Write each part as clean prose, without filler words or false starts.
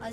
A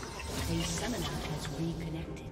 A summoner has reconnected.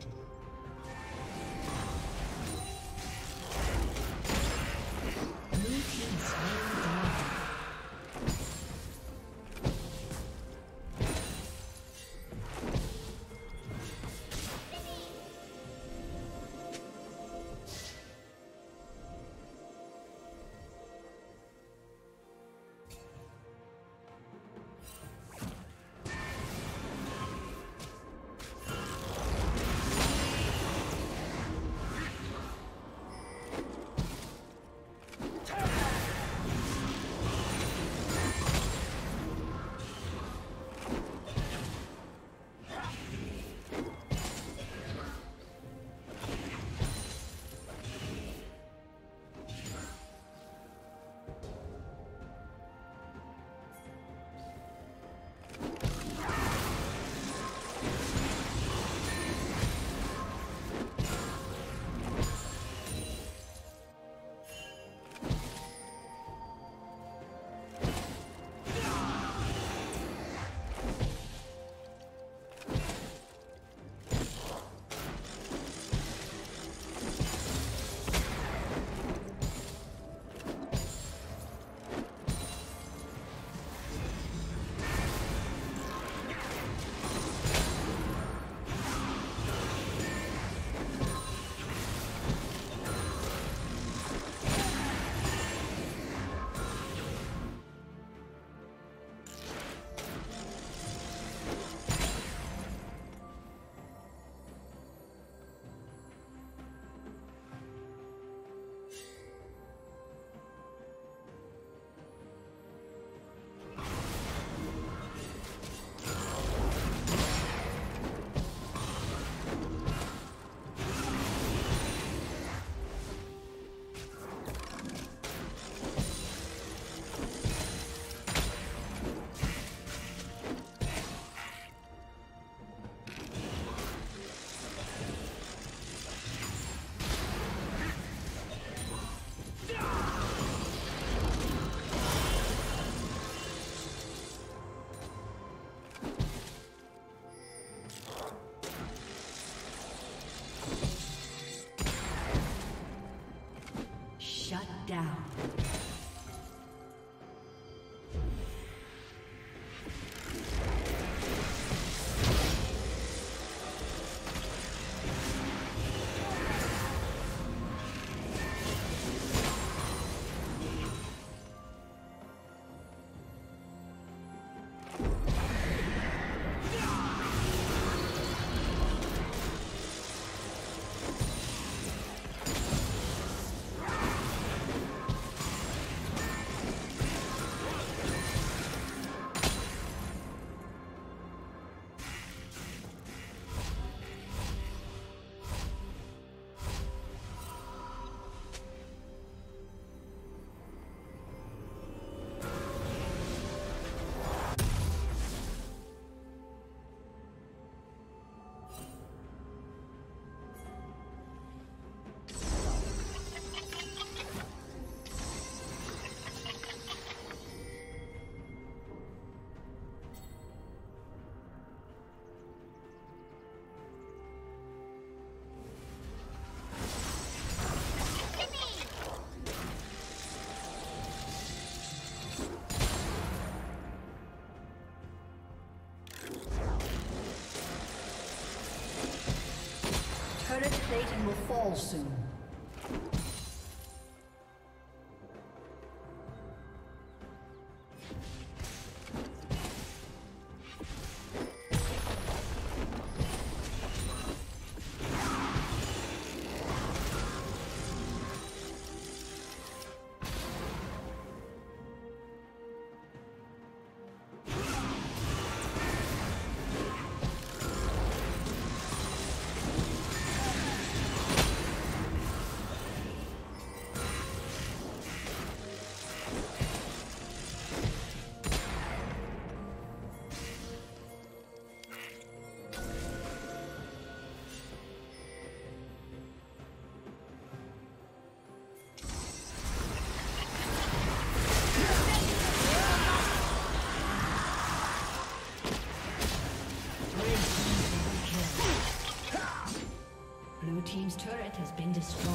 Turret plating will fall soon. Team's turret has been destroyed.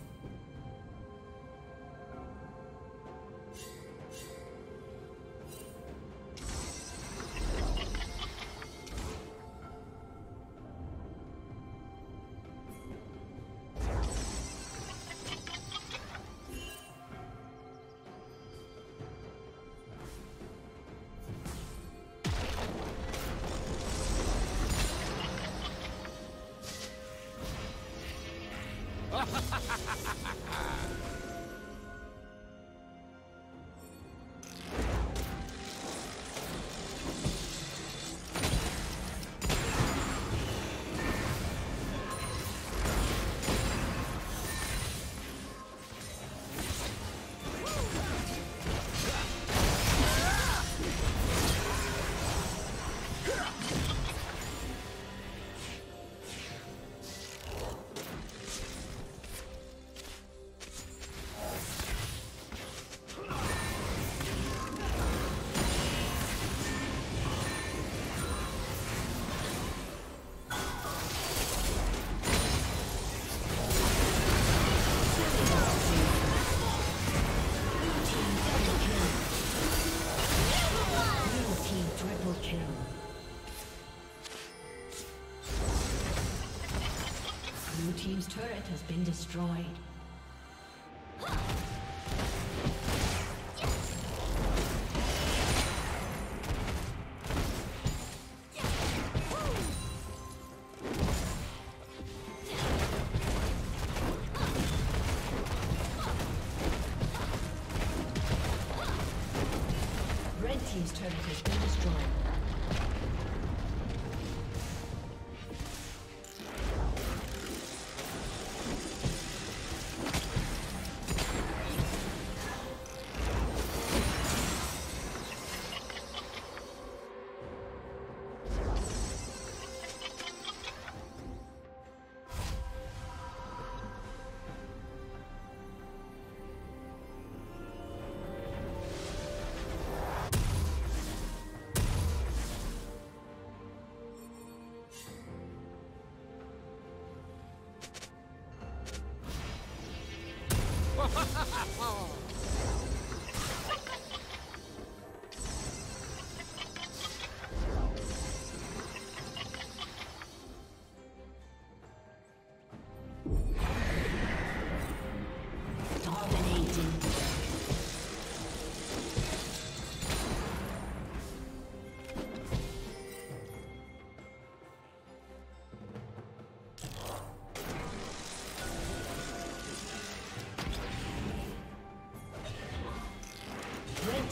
turret has been destroyed. Team's turret has been destroyed. turret has been destroyed.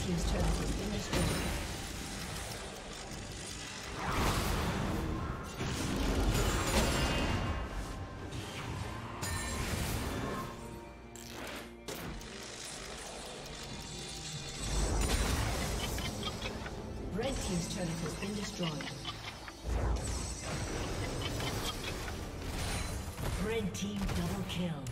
His turret has been destroyed. Red team double kill.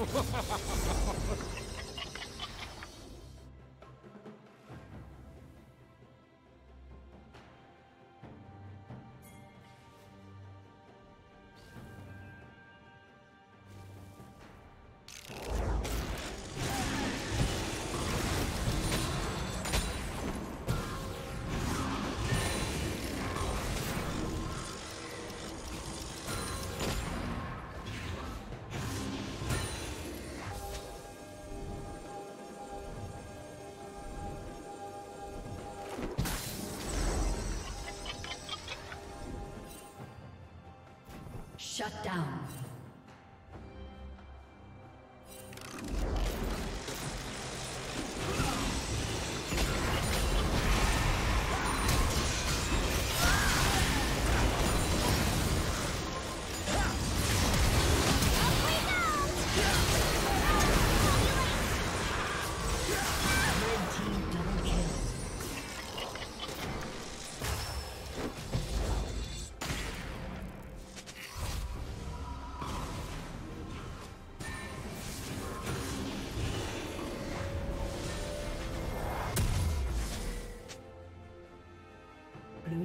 Ha ha ha ha ha! Shut down. Blue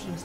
Team's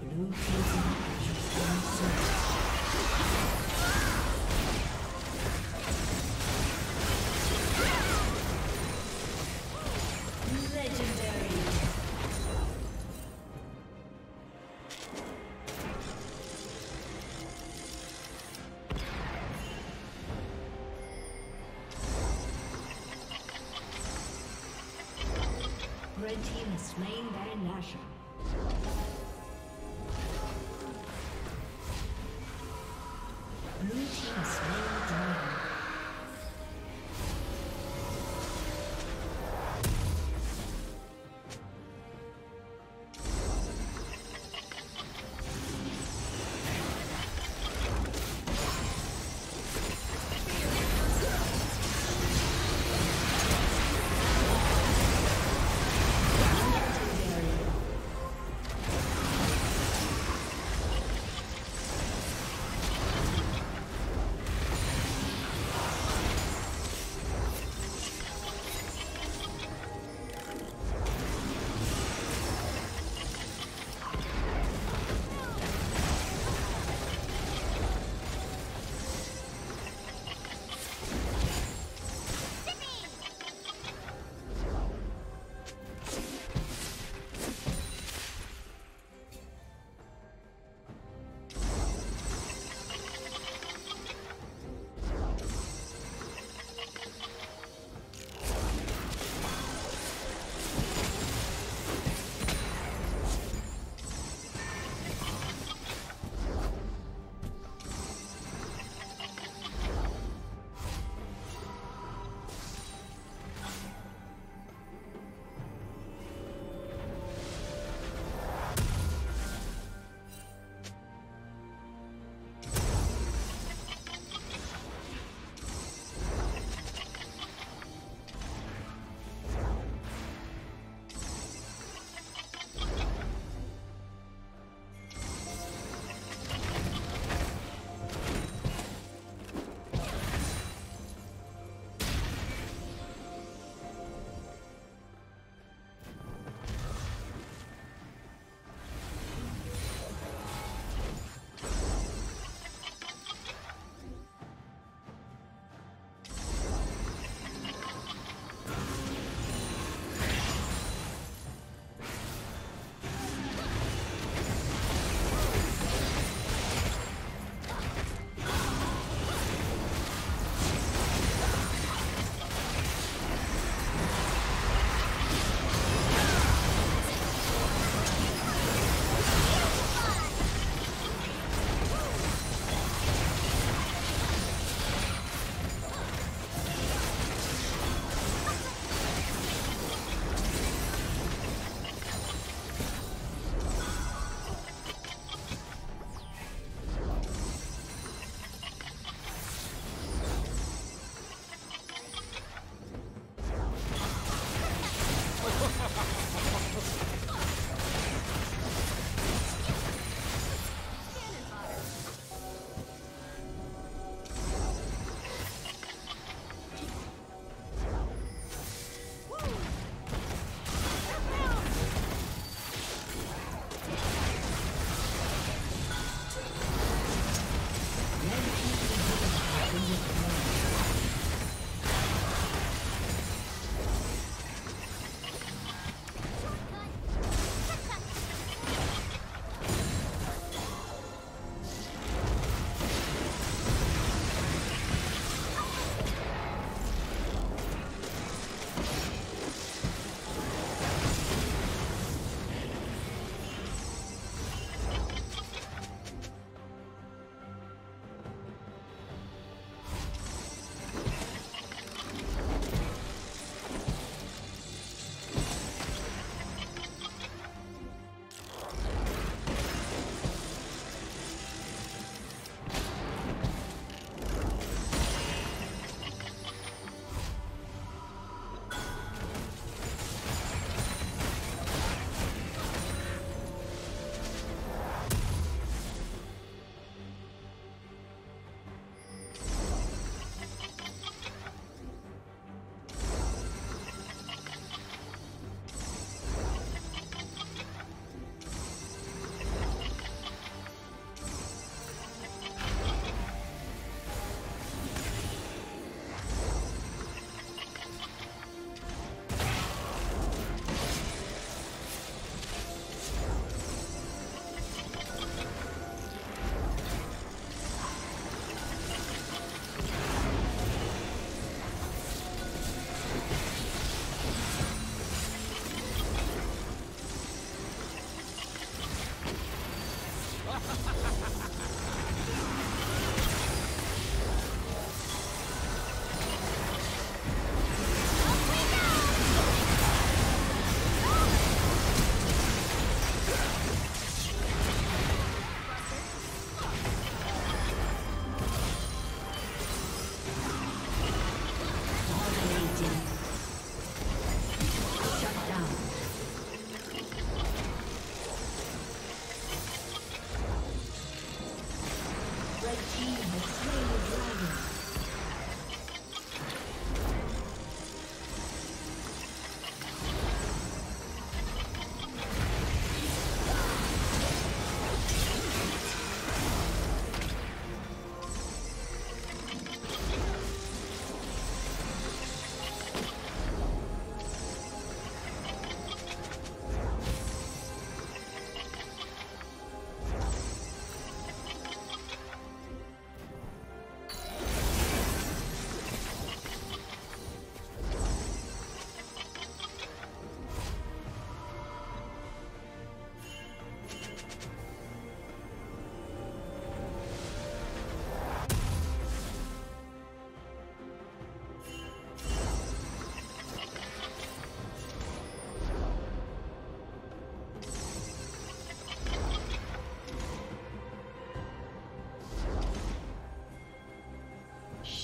The red team is slain Baron Nashor. Blue team is slain the dragon.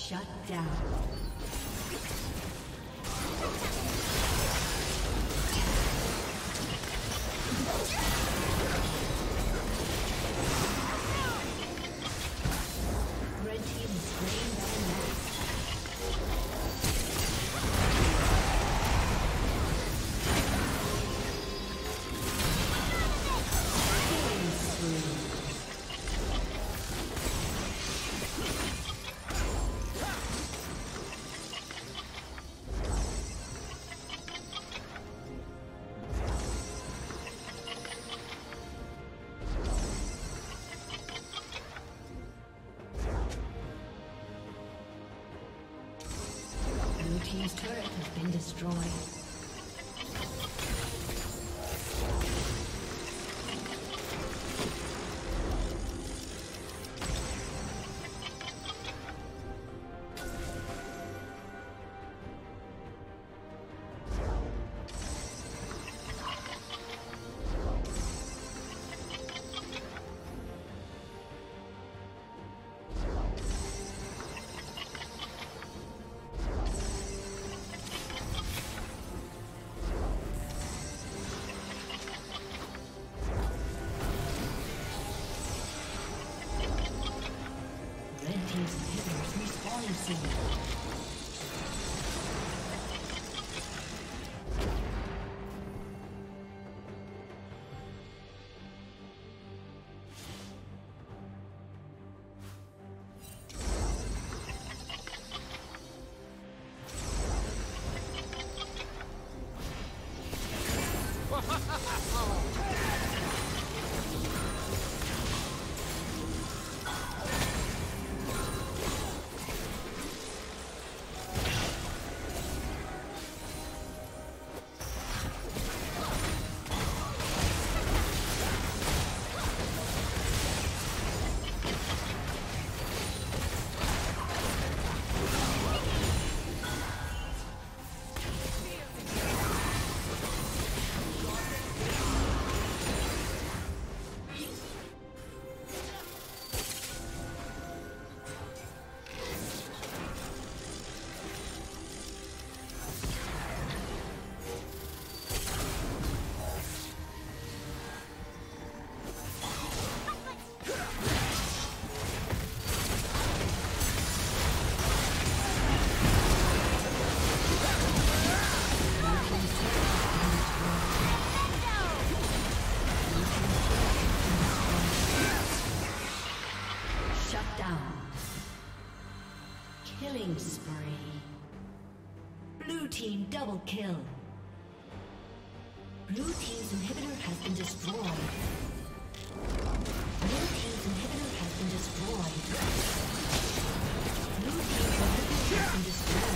Shut down. Red team is slain by the mask. Killing spree. His turret has been destroyed. Killing spree. Blue team double kill. Blue team's inhibitor has been destroyed. Blue team's inhibitor has been destroyed. Blue team's inhibitor has been destroyed.